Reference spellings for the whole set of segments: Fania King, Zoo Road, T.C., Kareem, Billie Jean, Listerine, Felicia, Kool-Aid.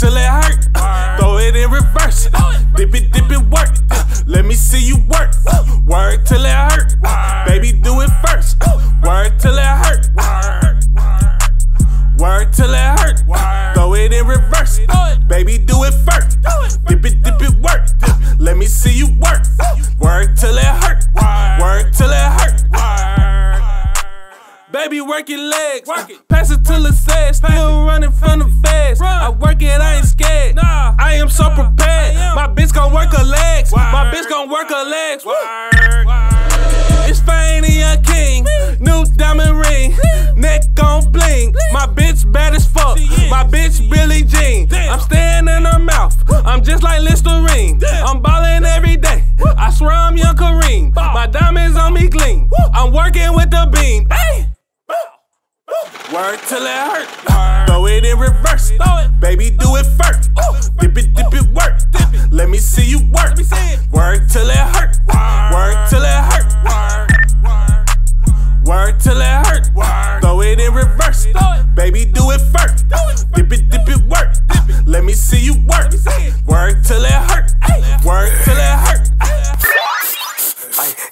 till it hurt. Throw it in reverse. Dip it, work. Let me see you work. Work till it hurt. Baby, do it first. Work till it hurt. Work till it hurt. Throw it in reverse. Baby, do it first. Dip it, work. Let me see you work. Work till it hurt. Work till it hurt. Baby, work your legs. Work it. Pass it till it says. Still running from the feds. I work it, I ain't scared. Nah, I am so prepared. My bitch gon' work her legs. My bitch gon' work her legs. It's Fania King. New diamond ring. Neck gon' bling. My bitch bad as fuck. My bitch Billie Jean. I'm staying in her mouth. I'm just like Listerine. I'm ballin' every day. I swear I'm young Kareem. My diamonds on me gleam. I'm working with the beam. Work till it hurt. Throw it in reverse. Baby, do it first. Dip it, work. Let me see you work. Work till it hurt. Work till it hurt. Work till it hurt. Throw it in reverse. Baby, do it first. Dip it, work. Let me see you work. Work till it hurt. Work till it hurt.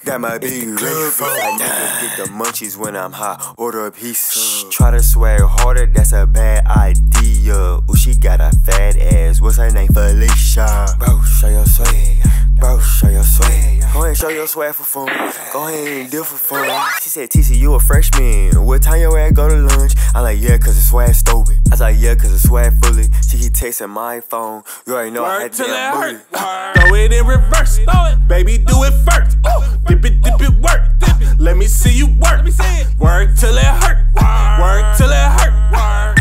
Got my big club phone. I get the munchies when I'm hot. Order a piece. Try to swag harder, that's a bad idea. Ooh, she got a fat ass. What's her name? Felicia. Bro, show your swag. Bro, show your swag. Go ahead, show your swag for fun. Go ahead and deal for fun. She said, T.C., you a freshman. What time your ass go to lunch? I like, yeah, cause the swag stupid. I was like, yeah, cause the swag fully. She keep texting my phone. You already know I had to hurt. Throw it in reverse. Baby, do it first. Dip it, work. Let me see you work. Work till it hurt. Work till it hurt.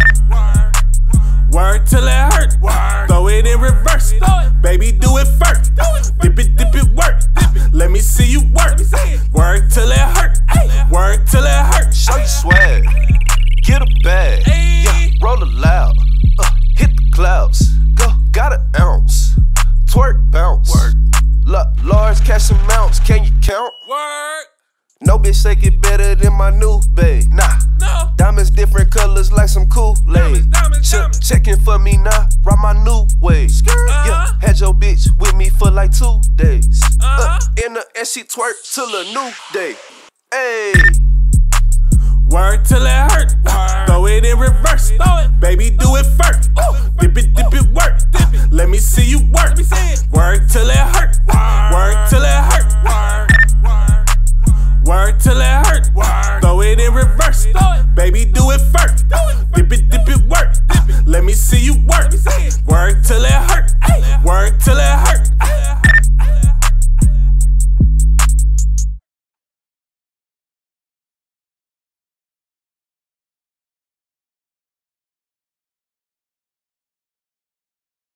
Work till it hurt. Throw it in reverse. Baby, do it first. Dip it, work. Let me see you work. Work till it hurt. Work till it hurt. Show you swag. Get a bag. Yeah, roll it loud. Hit the clouds. Got an ounce. Twerk, bounce. Large cash amounts, can you count? Word. No bitch shake it better than my new babe. Nah, no. Diamonds different colors like some Kool-Aid. Checking for me now, ride my new way. Yeah, had your bitch with me for like 2 days. In the and she twerk till a new day. Hey. Work till it hurt. Throw it in reverse. Baby, do it first. Dip it, work. Let me see you work. Work till it hurt. Work till it hurt. Work till it hurt. Throw it in reverse. Baby, do it first. Dip it, work. Let me see you work. Work till it hurt. Work till it hurt.